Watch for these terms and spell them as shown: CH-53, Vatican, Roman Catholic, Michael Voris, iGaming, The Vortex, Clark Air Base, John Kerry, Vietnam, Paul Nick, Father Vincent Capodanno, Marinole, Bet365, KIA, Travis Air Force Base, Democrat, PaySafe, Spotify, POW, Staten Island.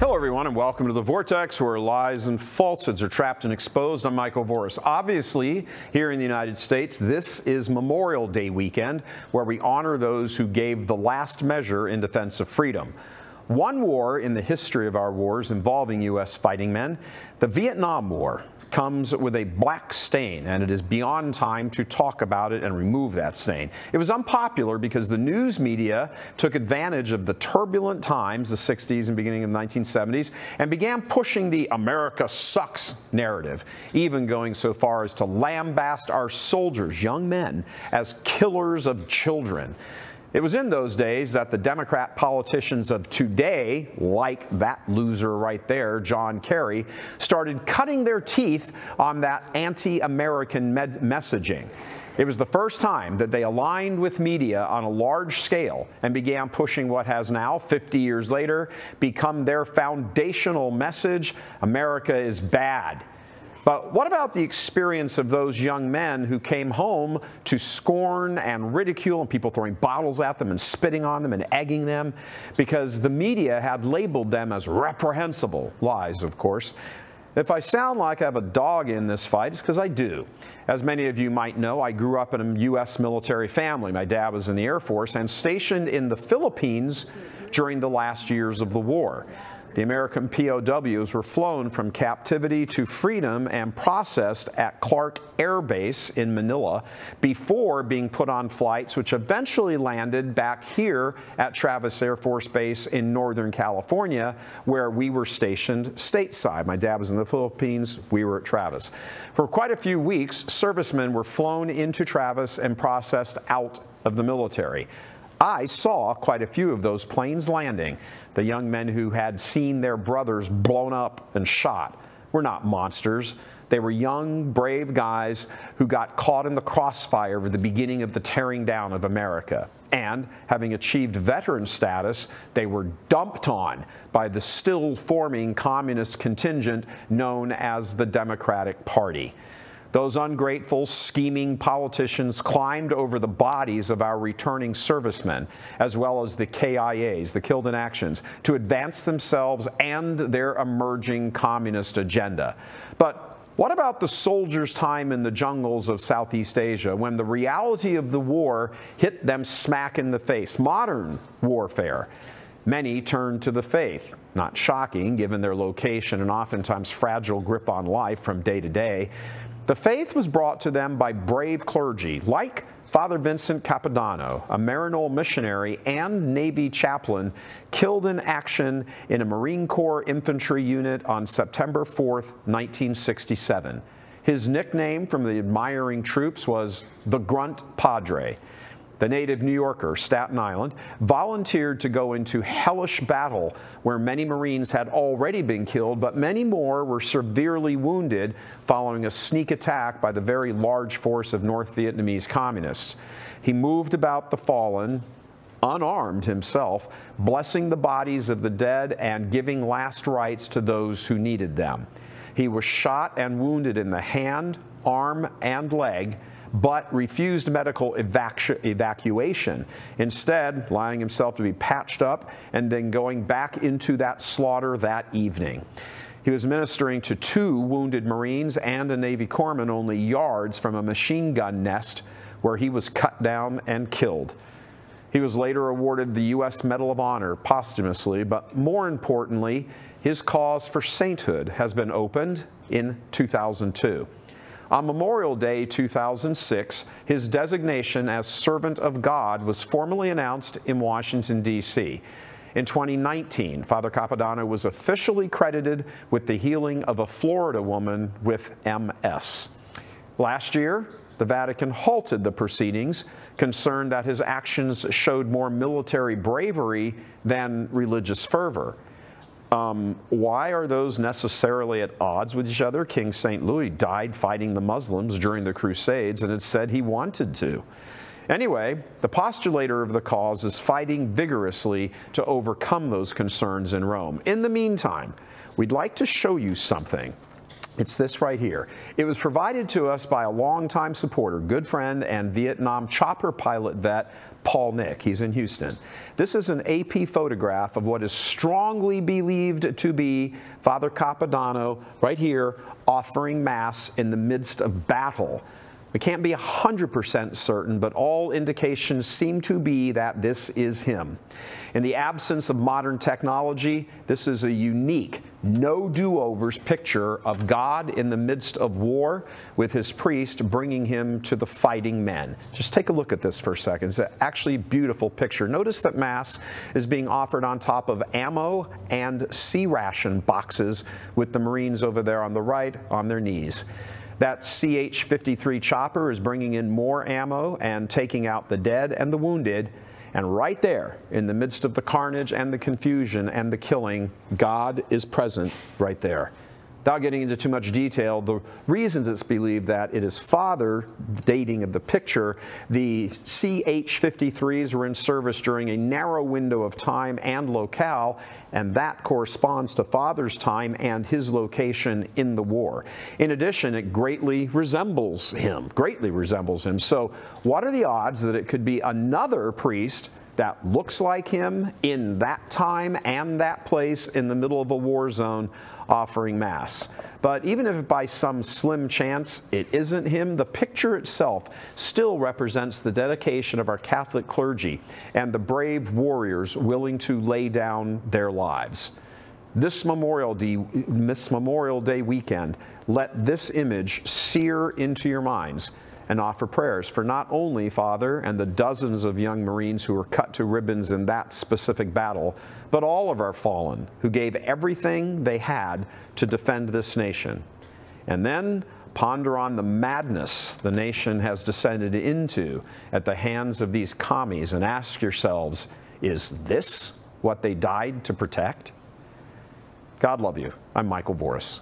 Hello, everyone, and welcome to The Vortex, where lies and falsehoods are trapped and exposed. I'm Michael Voris. Obviously, here in the United States, this is Memorial Day weekend, where we honor those who gave the last measure in defense of freedom. One war in the history of our wars involving U.S. fighting men, the Vietnam War, comes with a black stain, and it is beyond time to talk about it and remove that stain. It was unpopular because the news media took advantage of the turbulent times, the 60s and beginning of the 1970s, and began pushing the America sucks narrative, even going so far as to lambaste our soldiers, young men, as killers of children. It was in those days that the Democrat politicians of today, like that loser right there, John Kerry, started cutting their teeth on that anti-American messaging. It was the first time that they aligned with media on a large scale and began pushing what has now, 50 years later, become their foundational message: America is bad. But what about the experience of those young men who came home to scorn and ridicule and people throwing bottles at them and spitting on them and egging them because the media had labeled them as reprehensible? Lies, of course. If I sound like I have a dog in this fight, it's because I do. As many of you might know, I grew up in a U.S. military family. My dad was in the Air Force and stationed in the Philippines during the last years of the war. The American POWs were flown from captivity to freedom and processed at Clark Air Base in Manila before being put on flights, which eventually landed back here at Travis Air Force Base in Northern California, where we were stationed stateside. My dad was in the Philippines. We were at Travis. For quite a few weeks, servicemen were flown into Travis and processed out of the military. I saw quite a few of those planes landing. The young men who had seen their brothers blown up and shot were not monsters. They were young, brave guys who got caught in the crossfire with the beginning of the tearing down of America. And having achieved veteran status, they were dumped on by the still forming communist contingent known as the Democratic Party. Those ungrateful, scheming politicians climbed over the bodies of our returning servicemen, as well as the KIAs, the killed in actions, to advance themselves and their emerging communist agenda. But what about the soldiers' time in the jungles of Southeast Asia when the reality of the war hit them smack in the face? Modern warfare. Many turned to the faith. Not shocking, given their location and oftentimes fragile grip on life from day to day. The faith was brought to them by brave clergy like Father Vincent Capodanno, a Marinole missionary and Navy chaplain killed in action in a Marine Corps infantry unit on September 4th, 1967. His nickname from the admiring troops was the Grunt Padre. The native New Yorker, Staten Island, volunteered to go into hellish battle where many Marines had already been killed, but many more were severely wounded following a sneak attack by the very large force of North Vietnamese communists. He moved about the fallen, unarmed himself, blessing the bodies of the dead and giving last rites to those who needed them. He was shot and wounded in the hand, arm, and leg, but refused medical evacuation, instead allowing himself to be patched up and then going back into that slaughter that evening. He was ministering to two wounded Marines and a Navy corpsman only yards from a machine gun nest where he was cut down and killed. He was later awarded the U.S. Medal of Honor posthumously, but more importantly, his cause for sainthood has been opened in 2002. On Memorial Day 2006, his designation as Servant of God was formally announced in Washington, D.C. In 2019, Father Capodanno was officially credited with the healing of a Florida woman with MS. Last year, the Vatican halted the proceedings, concerned that his actions showed more military bravery than religious fervor. Why are those necessarily at odds with each other? King St. Louis died fighting the Muslims during the Crusades, and it said he wanted to. Anyway, the postulator of the cause is fighting vigorously to overcome those concerns in Rome. In the meantime, we'd like to show you something. It's this right here. It was provided to us by a longtime supporter, good friend, and Vietnam chopper pilot vet, Paul Nick. He's in Houston. This is an AP photograph of what is strongly believed to be Father Capodanno right here offering mass in the midst of battle. We can't be 100% certain, but all indications seem to be that this is him. In the absence of modern technology, this is a unique, no do-overs picture of God in the midst of war with his priest bringing him to the fighting men. Just take a look at this for a second. It's an actually beautiful picture. Notice that mass is being offered on top of ammo and sea ration boxes with the Marines over there on the right on their knees. That CH-53 chopper is bringing in more ammo and taking out the dead and the wounded. And right there, in the midst of the carnage and the confusion and the killing, God is present right there. Without getting into too much detail, the reasons it's believed that it is Father, the dating of the picture, the CH-53s were in service during a narrow window of time and locale, and that corresponds to Father's time and his location in the war. In addition, it greatly resembles him. So what are the odds that it could be another priest that looks like him in that time and that place in the middle of a war zone offering mass? But even if by some slim chance it isn't him, the picture itself still represents the dedication of our Catholic clergy and the brave warriors willing to lay down their lives. This Memorial Day weekend, let this image sear into your minds and offer prayers for not only Father and the dozens of young Marines who were cut to ribbons in that specific battle, but all of our fallen who gave everything they had to defend this nation. And then ponder on the madness the nation has descended into at the hands of these commies and ask yourselves, is this what they died to protect? God love you. I'm Michael Voris.